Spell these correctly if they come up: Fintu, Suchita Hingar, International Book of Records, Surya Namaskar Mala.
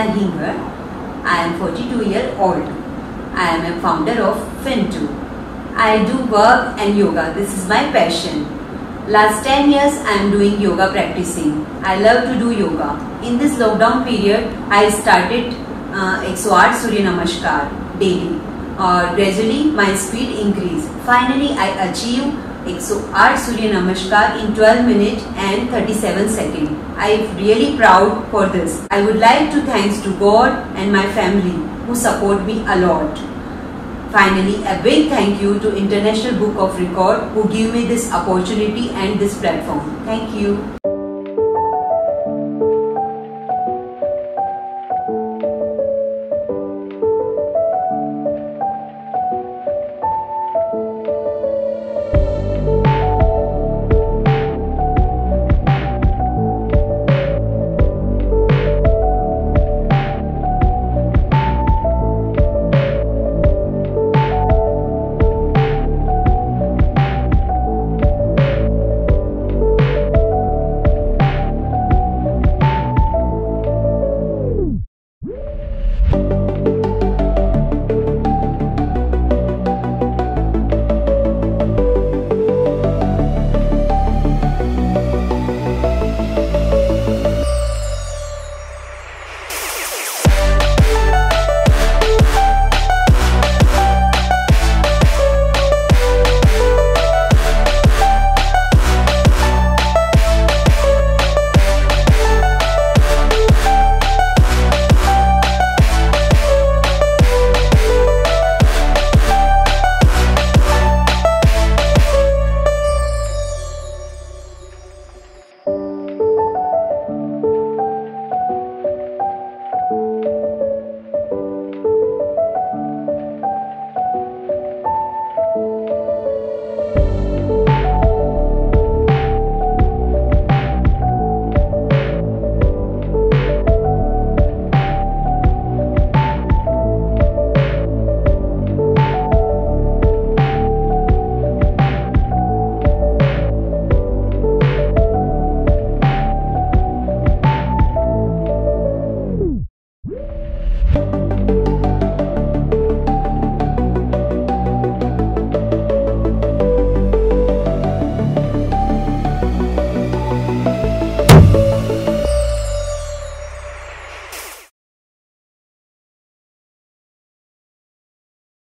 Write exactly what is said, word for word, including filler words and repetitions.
Suchita Hingar. I am forty-two years old. I am a founder of Fintu. I do work and yoga. This is my passion. Last ten years I am doing yoga practicing. I love to do yoga. In this lockdown period, I started uh, one hundred eight Surya Namaskar daily. Uh, gradually my speed increased. Finally, I achieved one hundred eight Surya Namaskar in twelve minutes and thirty-seven seconds. I am really proud for this. I would like to thanks to God and my family who support me a lot. Finally, a big thank you to International Book of Records who give me this opportunity and this platform. Thank you.